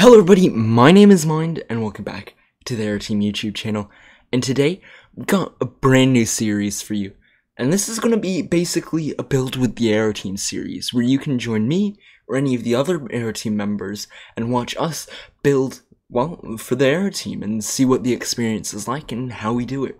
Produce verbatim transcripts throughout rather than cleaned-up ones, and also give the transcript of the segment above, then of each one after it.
Hello everybody, my name is Mind, and welcome back to the Aeroteam YouTube channel, and today we've got a brand new series for you, and this is going to be basically a build with the Aeroteam series, where you can join me or any of the other Aeroteam members and watch us build, well, for the Aeroteam and see what the experience is like and how we do it.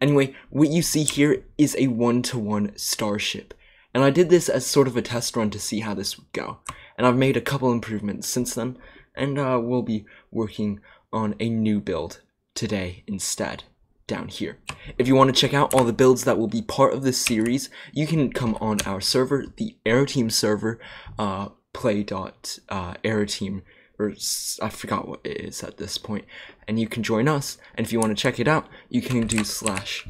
Anyway, what you see here is a one-to-one starship, and I did this as sort of a test run to see how this would go, and I've made a couple improvements since then. And uh, we'll be working on a new build today instead, down here. If you want to check out all the builds that will be part of this series, you can come on our server, the Aeroteam server, uh, play dot aeroteam, or I forgot what it is at this point, and you can join us. And if you want to check it out, you can do slash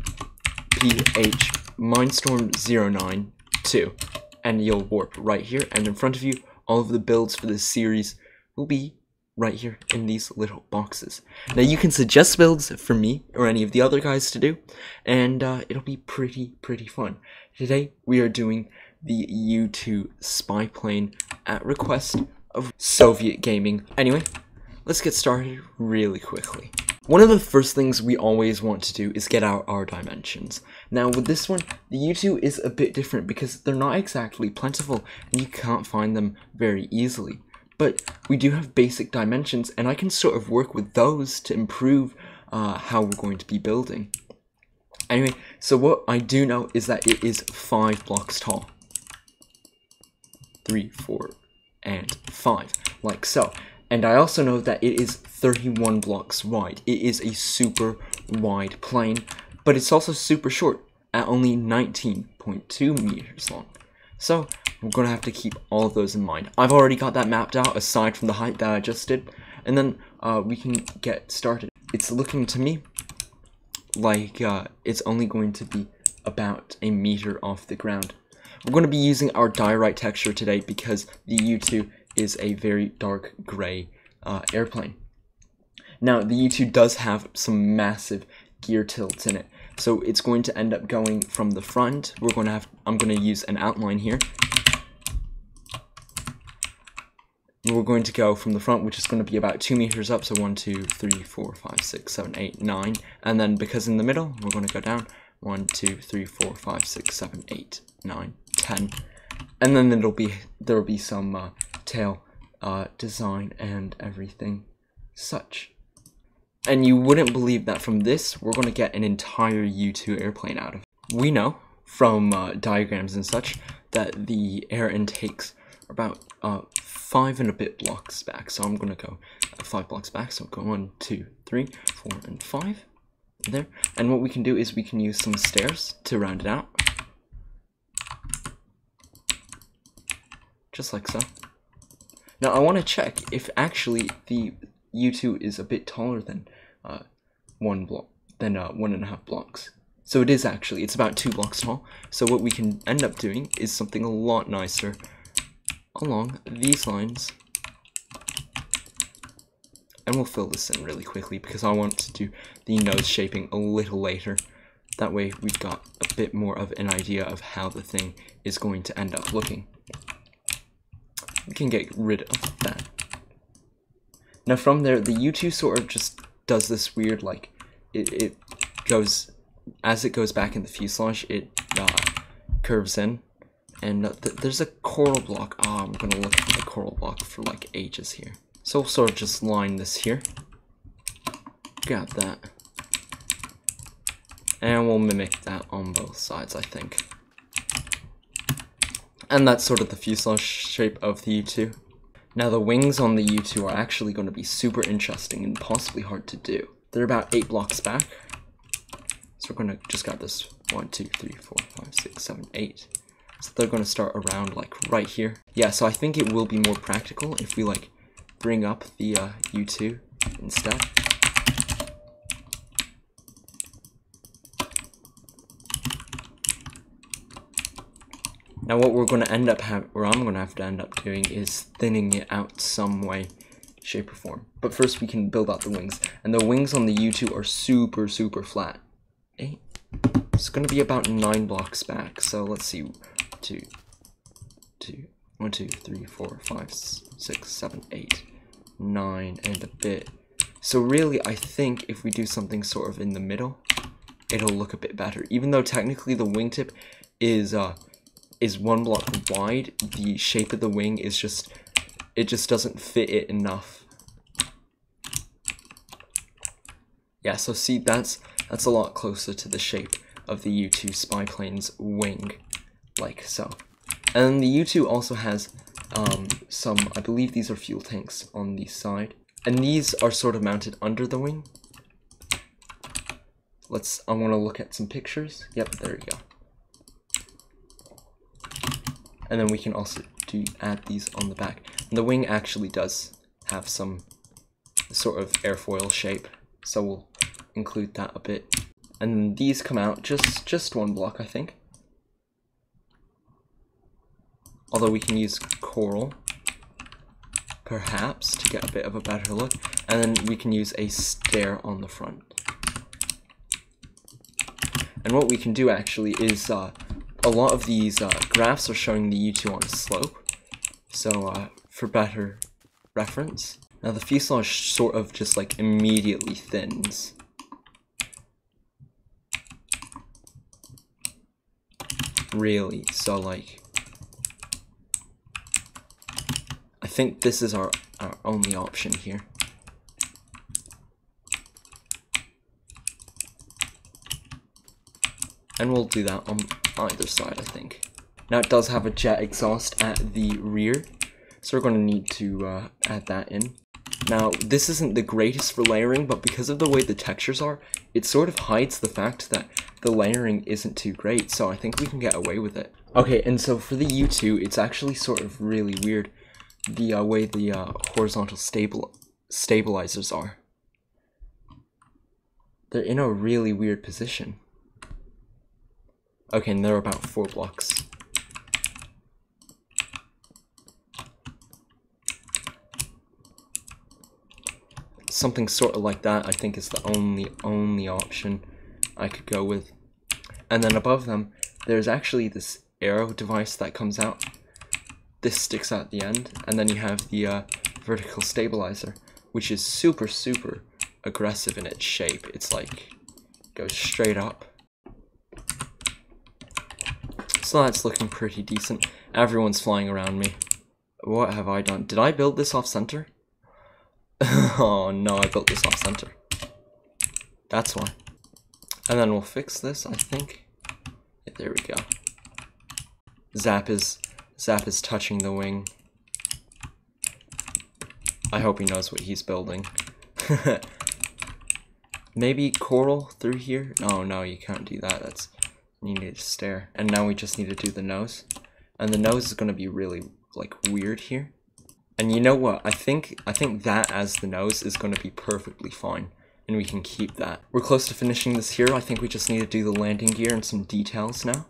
phmindstorm zero nine two, and you'll warp right here. And in front of you, all of the builds for this series will be right here in these little boxes. Now you can suggest builds for me or any of the other guys to do, and uh, it'll be pretty, pretty fun. Today we are doing the U two spy plane at request of Soviet Gaming. Anyway, let's get started really quickly. One of the first things we always want to do is get out our dimensions. Now with this one, the U two is a bit different because they're not exactly plentiful and you can't find them very easily. But we do have basic dimensions, and I can sort of work with those to improve uh, how we're going to be building. Anyway, so what I do know is that it is five blocks tall. Three, four, and five, like so. And I also know that it is thirty-one blocks wide. It is a super wide plane, but it's also super short at only nineteen point two meters long. So we're going to have to keep all of those in mind. I've already got that mapped out, aside from the height that I just did, and then uh, we can get started. It's looking to me like uh, it's only going to be about a meter off the ground. We're going to be using our diorite texture today because the U two is a very dark gray uh, airplane. Now, the U two does have some massive gear tilts in it, so it's going to end up going from the front. We're going to have, I'm going to use an outline here. We're going to go from the front, which is going to be about two meters up, so one, two, three, four, five, six, seven, eight, nine, and then because in the middle, we're going to go down one, two, three, four, five, six, seven, eight, nine, ten, and then there'll be there'll be some uh, tail uh, design and everything such. And you wouldn't believe that from this, we're going to get an entire U two airplane out of it. We know from uh, diagrams and such that the air intakes are about uh, five and a bit blocks back. So I'm going to go five blocks back. So go one, two, three, four, and five there. And what we can do is we can use some stairs to round it out. Just like so. Now I want to check if actually the U two is a bit taller than uh, one block, than uh, one and a half blocks. So it is actually, it's about two blocks tall. So what we can end up doing is something a lot nicer along these lines, and we'll fill this in really quickly because I want to do the nose shaping a little later. That way we've got a bit more of an idea of how the thing is going to end up looking. We can get rid of that. Now from there, the U two sort of just does this weird, like, it, it goes, as it goes back in the fuselage, it uh, curves in. And th there's a coral block. Ah, oh, I'm going to look for the coral block for like ages here. So we'll sort of just line this here. Got that. And we'll mimic that on both sides, I think. And that's sort of the fuselage shape of the U two. Now the wings on the U two are actually going to be super interesting and possibly hard to do. They're about eight blocks back. So we're going to just got this one, two, three, four, five, six, seven, eight. So they're going to start around like right here. Yeah, so I think it will be more practical if we like bring up the uh, U two instead. Now what we're going to end up having, or I'm going to have to end up doing, is thinning it out some way, shape or form. But first we can build out the wings. And the wings on the U two are super, super flat. Eight. It's going to be about nine blocks back. So let's see. Two, two, one, two, three, four, five, six, seven, eight, nine and a bit. So really, I think if we do something sort of in the middle, it'll look a bit better. Even though technically the wingtip is uh is one block wide, the shape of the wing is just it just doesn't fit it enough. Yeah, so see, that's that's a lot closer to the shape of the U two spy plane's wing, like so. And the U two also has um, some, I believe these are fuel tanks on the side, and these are sort of mounted under the wing. Let's, I want to look at some pictures. Yep, there you go. And then we can also do add these on the back. And the wing actually does have some sort of airfoil shape, so we'll include that a bit. And these come out just just one block, I think. Although we can use coral, perhaps, to get a bit of a better look. And then we can use a stair on the front. And what we can do actually is uh, a lot of these uh, graphs are showing the U two on a slope, so uh, for better reference. Now the fuselage sort of just like immediately thins. Really, so like, I think this is our, our only option here. And we'll do that on either side, I think. Now it does have a jet exhaust at the rear, so we're going to need to uh, add that in. Now this isn't the greatest for layering, but because of the way the textures are, it sort of hides the fact that the layering isn't too great, so I think we can get away with it. Okay, and so for the U two, it's actually sort of really weird the uh, way the uh, horizontal stabil stabilizers are. They're in a really weird position. Okay, and they're about four blocks. Something sort of like that, I think, is the only, only option I could go with. And then above them, there's actually this arrow device that comes out. This sticks out the end, and then you have the uh, vertical stabilizer, which is super, super aggressive in its shape. It's like, goes straight up. So that's looking pretty decent. Everyone's flying around me. What have I done? Did I build this off-center? Oh no, I built this off-center. That's why. And then we'll fix this, I think. Yeah, there we go. Zap is, Zap is touching the wing. I hope he knows what he's building. Maybe coral through here? Oh no, you can't do that. That's... you need to stare. And now we just need to do the nose. And the nose is going to be really, like, weird here. And you know what? I think I think that as the nose is going to be perfectly fine. And we can keep that. We're close to finishing this here. I think we just need to do the landing gear and some details now.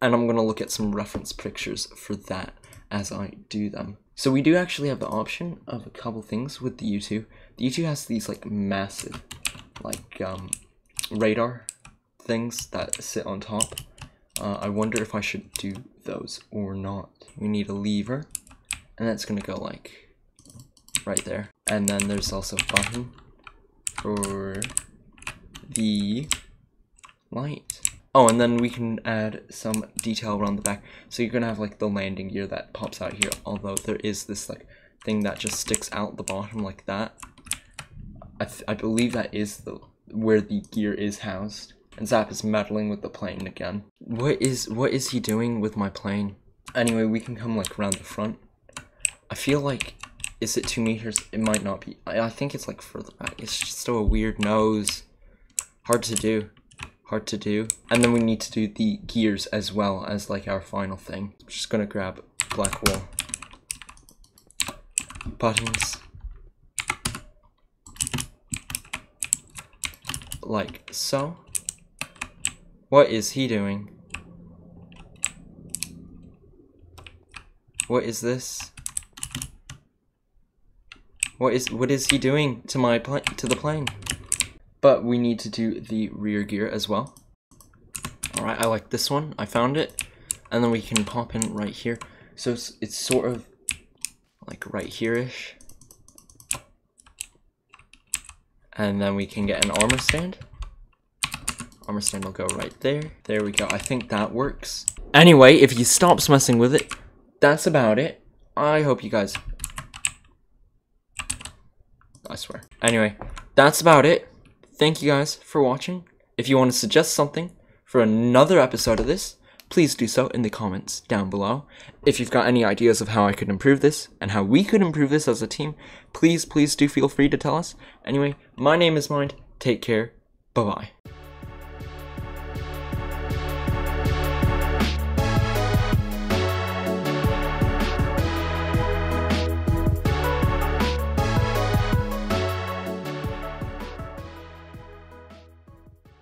And I'm going to look at some reference pictures for that as I do them. So we do actually have the option of a couple things with the U two. The U two has these, like, massive, like, um, radar things that sit on top. Uh, I wonder if I should do those or not. We need a lever, and that's gonna go like right there. And then there's also a button for the light. Oh, and then we can add some detail around the back. So you're gonna have like the landing gear that pops out here, although there is this like thing that just sticks out the bottom like that. I, th I believe that is the where the gear is housed. And Zap is meddling with the plane again. What is what is he doing with my plane? Anyway, we can come like around the front. I feel like, is it two meters? It might not be. I, I think it's like further back. It's just still a weird nose. Hard to do. Hard to do. And then we need to do the gears as well as like our final thing. I'm just gonna grab black wool. Buttons. Like so. What is he doing? What is this? What is what is he doing to my plane to the plane? But we need to do the rear gear as well. All right, I like this one. I found it, and then we can pop in right here. So it's, it's sort of like right here-ish. and then we can get an armor stand. Armor stand will go right there. There we go. I think that works. Anyway, if you stops messing with it, that's about it. I hope you guys... I swear. Anyway, that's about it. Thank you guys for watching. If you want to suggest something for another episode of this, please do so in the comments down below. If you've got any ideas of how I could improve this and how we could improve this as a team, please, please do feel free to tell us. Anyway, my name is Mind. Take care. Bye-bye.